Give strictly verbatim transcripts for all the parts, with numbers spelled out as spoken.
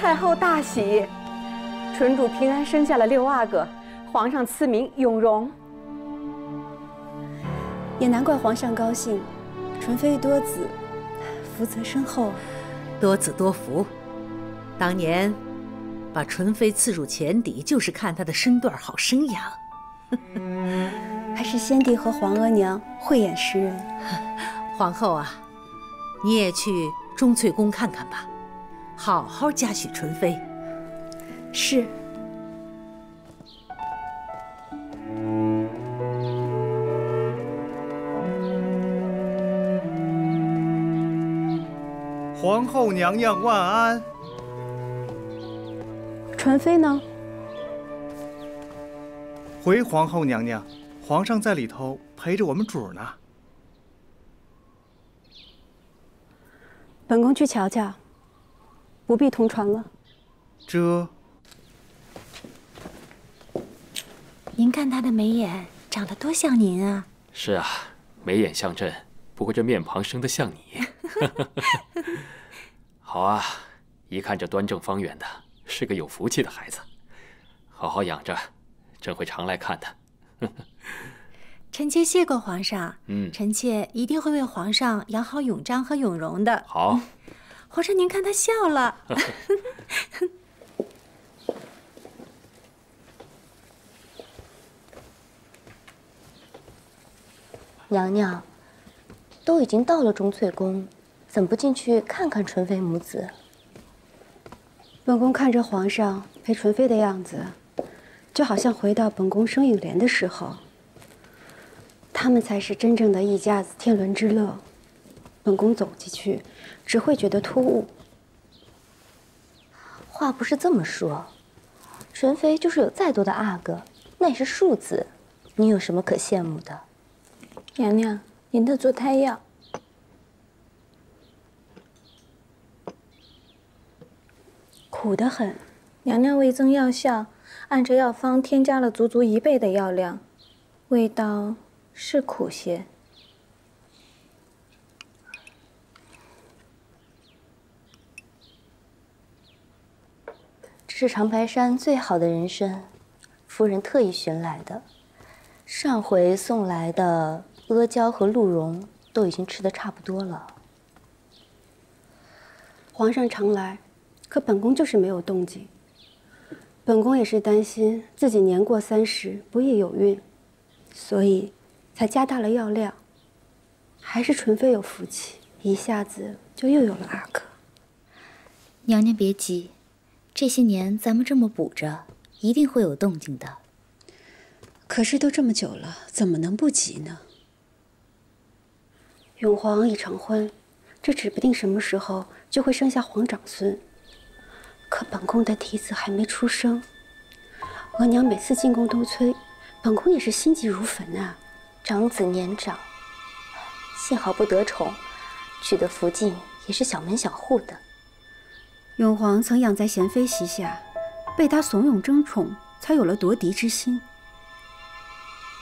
太后大喜，纯主平安生下了六阿哥，皇上赐名永荣。也难怪皇上高兴，纯妃多子，福泽深厚。多子多福，当年把纯妃赐入前邸，就是看她的身段好生养。还是先帝和皇额娘慧眼识人。皇后啊，你也去钟粹宫看看吧。 好好嘉许纯妃。是。皇后娘娘万安。纯妃呢？回皇后娘娘，皇上在里头陪着我们主呢。本宫去瞧瞧。 不必同床了。这，您看她的眉眼长得多像您啊！是啊，眉眼像朕，不过这面庞生得像你。好啊，一看这端正方圆的，是个有福气的孩子，好好养着，朕会常来看的。臣妾谢过皇上，嗯，臣妾一定会为皇上养好永章和永荣的。好。 皇上，您看他笑了。娘娘，都已经到了钟粹宫，怎么不进去看看纯妃母子？本宫看着皇上陪纯妃的样子，就好像回到本宫生影莲的时候。他们才是真正的一家子天伦之乐。 本宫走进去，只会觉得突兀。话不是这么说，纯妃就是有再多的阿哥，那也是庶子，你有什么可羡慕的？娘娘，您的足胎药。苦得很。娘娘为增药效，按着药方添加了足足一倍的药量，味道是苦些。 这是长白山最好的人参，夫人特意寻来的。上回送来的阿胶和鹿茸都已经吃得差不多了。皇上常来，可本宫就是没有动静。本宫也是担心自己年过三十不易有孕，所以才加大了药量。还是纯妃有福气，一下子就又有了阿哥。娘娘别急。 这些年咱们这么补着，一定会有动静的。可是都这么久了，怎么能不急呢？永皇已成婚，这指不定什么时候就会生下皇长孙。可本宫的嫡子还没出生，额娘每次进宫都催，本宫也是心急如焚啊。长子年长，幸好不得宠，取得福晋也是小门小户的。 永璜曾养在贤妃膝下，被她怂恿争宠，才有了夺嫡之心。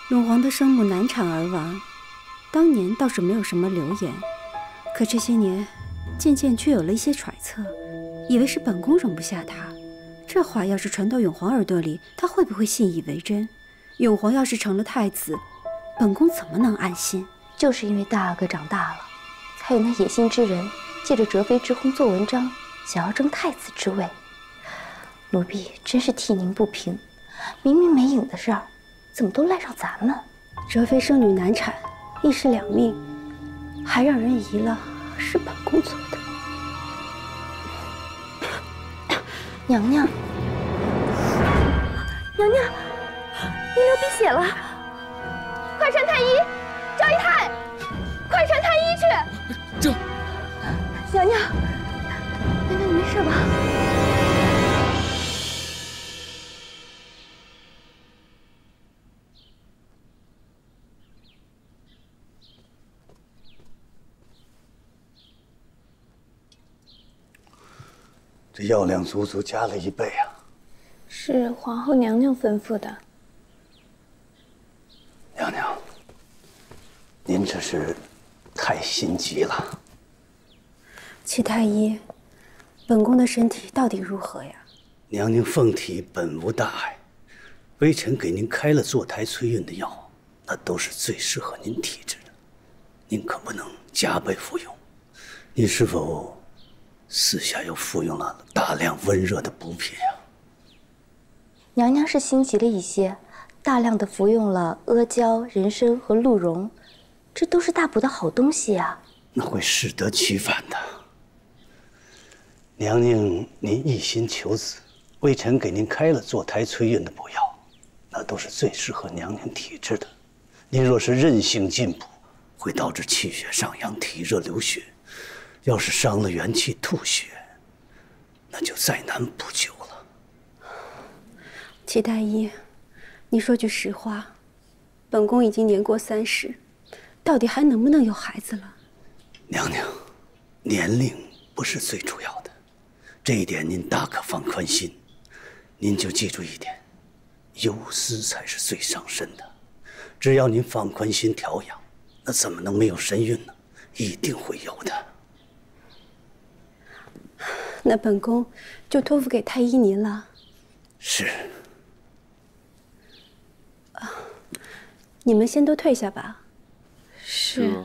永璜的生母难产而亡，当年倒是没有什么流言，可这些年渐渐却有了一些揣测，以为是本宫容不下她。这话要是传到永璜耳朵里，她会不会信以为真？永璜要是成了太子，本宫怎么能安心？就是因为大阿哥长大了，才有那野心之人借着哲妃之薨做文章。 想要争太子之位，奴婢真是替您不平。明明没影的事儿，怎么都赖上咱们？哲妃生女难产，一尸两命，还让人疑了是本宫做的。娘娘，娘娘，您流鼻血了，快传太医！赵姨太，快传太医去！这，娘娘。 没事吧？这药量足足加了一倍啊！是皇后娘娘吩咐的。娘娘，您这是太心急了。齐太医。本宫的身体到底如何呀？娘娘凤体本无大碍，微臣给您开了坐台催孕的药，那都是最适合您体质的，您可不能加倍服用。您是否私下又服用了大量温热的补品呀？娘娘是心急了一些，大量的服用了阿胶、人参和鹿茸，这都是大补的好东西呀。那会适得其反的。 娘娘，您一心求子，微臣给您开了坐台催孕的补药，那都是最适合娘娘体质的。您若是任性进补，会导致气血上扬、体热流血；要是伤了元气、吐血，那就再难补救了。祁大医，你说句实话，本宫已经年过三十，到底还能不能有孩子了？娘娘，年龄不是最主要的。 这一点您大可放宽心，您就记住一点，忧思才是最伤身的。只要您放宽心调养，那怎么能没有身孕呢？一定会有的。那本宫就托付给太医您了。是。啊，你们先都退下吧。是。是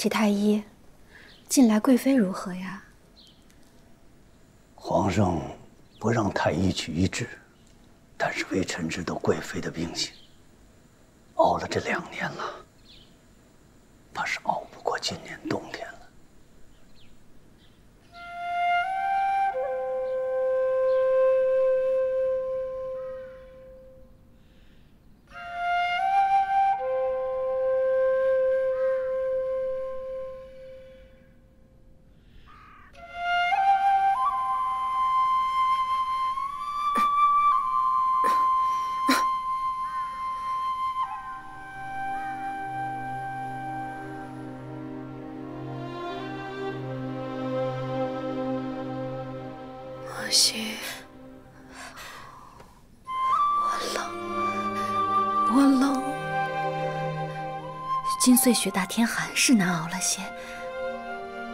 祁太医，近来贵妃如何呀？皇上不让太医去医治，但是微臣知道贵妃的病情，熬了这两年了，怕是熬不过今年冬天了。 金穗雪大天寒，是难熬了些。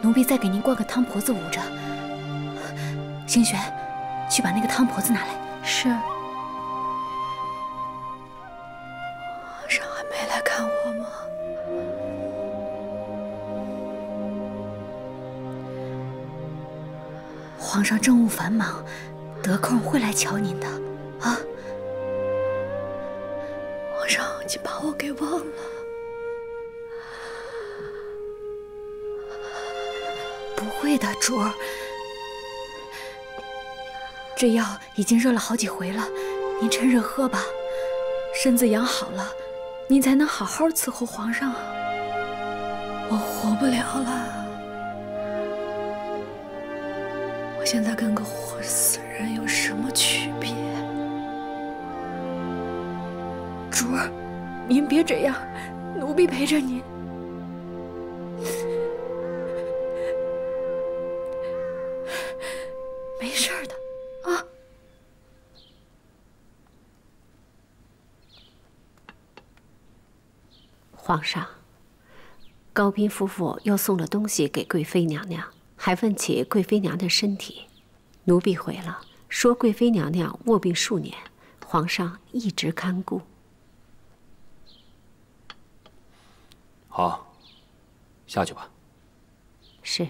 奴婢再给您灌个汤婆子捂着。星璇，去把那个汤婆子拿来。是。皇上还没来看我吗？皇上政务繁忙，得空会来瞧您的。啊！皇上已经把我给忘了。 不会的，主儿，这药已经热了好几回了，您趁热喝吧。身子养好了，您才能好好伺候皇上啊。我活不了了，我现在跟个活死人有什么区别？主儿，您别这样，奴婢陪着您。 皇上，高斌夫妇又送了东西给贵妃娘娘，还问起贵妃娘娘身体。奴婢回了，说贵妃娘娘卧病数年，皇上一直看顾。好，下去吧。是。